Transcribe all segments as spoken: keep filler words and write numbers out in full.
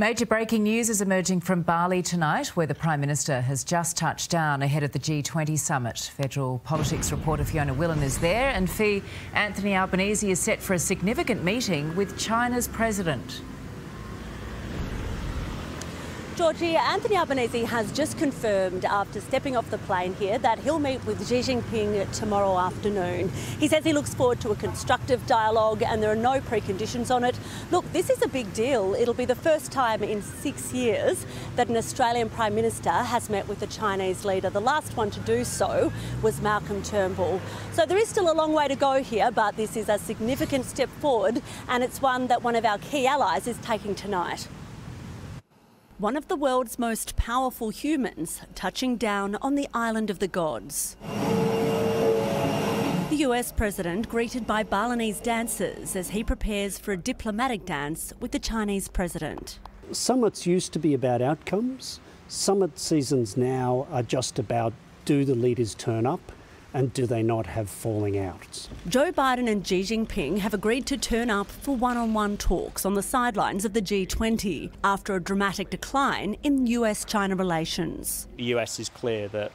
Major breaking news is emerging from Bali tonight, where the Prime Minister has just touched down ahead of the G twenty summit. Federal politics reporter Fiona Willen is there, and Fee, Anthony Albanese is set for a significant meeting with China's president. Georgie, Anthony Albanese has just confirmed after stepping off the plane here that he'll meet with Xi Jinping tomorrow afternoon. He says he looks forward to a constructive dialogue and there are no preconditions on it. Look, this is a big deal. It'll be the first time in six years that an Australian Prime Minister has met with a Chinese leader. The last one to do so was Malcolm Turnbull. So there is still a long way to go here, but this is a significant step forward, and it's one that one of our key allies is taking tonight. One of the world's most powerful humans touching down on the island of the gods. The U S president greeted by Balinese dancers as he prepares for a diplomatic dance with the Chinese president. Summits used to be about outcomes. Summit seasons now are just about, do the leaders turn up and do they not have falling outs? Joe Biden and Xi Jinping have agreed to turn up for one-on-one talks on the sidelines of the G twenty after a dramatic decline in U S China relations. The U S is clear that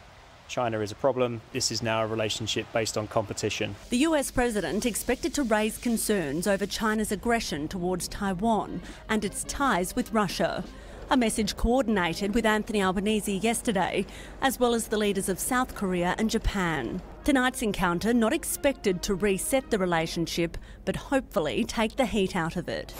China is a problem. This is now a relationship based on competition. The U S president expected to raise concerns over China's aggression towards Taiwan and its ties with Russia. A message coordinated with Anthony Albanese yesterday, as well as the leaders of South Korea and Japan. Tonight's encounter not expected to reset the relationship, but hopefully take the heat out of it.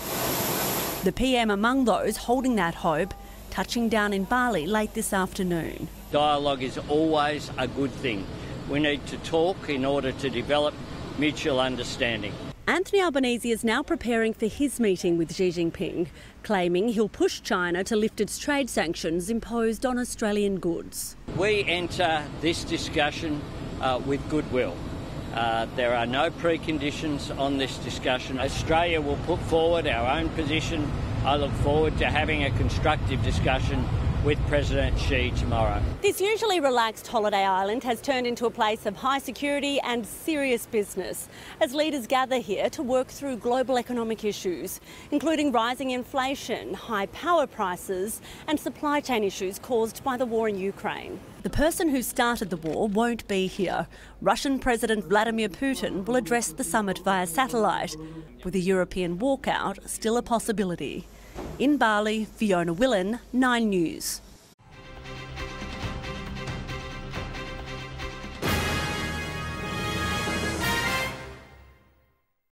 The P M among those holding that hope, touching down in Bali late this afternoon. Dialogue is always a good thing. We need to talk in order to develop mutual understanding. Anthony Albanese is now preparing for his meeting with Xi Jinping, claiming he'll push China to lift its trade sanctions imposed on Australian goods. We enter this discussion uh, with goodwill. Uh, there are no preconditions on this discussion. Australia will put forward our own position. I look forward to having a constructive discussion with President Xi tomorrow. This usually relaxed holiday island has turned into a place of high security and serious business as leaders gather here to work through global economic issues, including rising inflation, high power prices and supply chain issues caused by the war in Ukraine. The person who started the war won't be here. Russian President Vladimir Putin will address the summit via satellite, with a European walkout still a possibility. In Bali, Fiona Willen, nine news.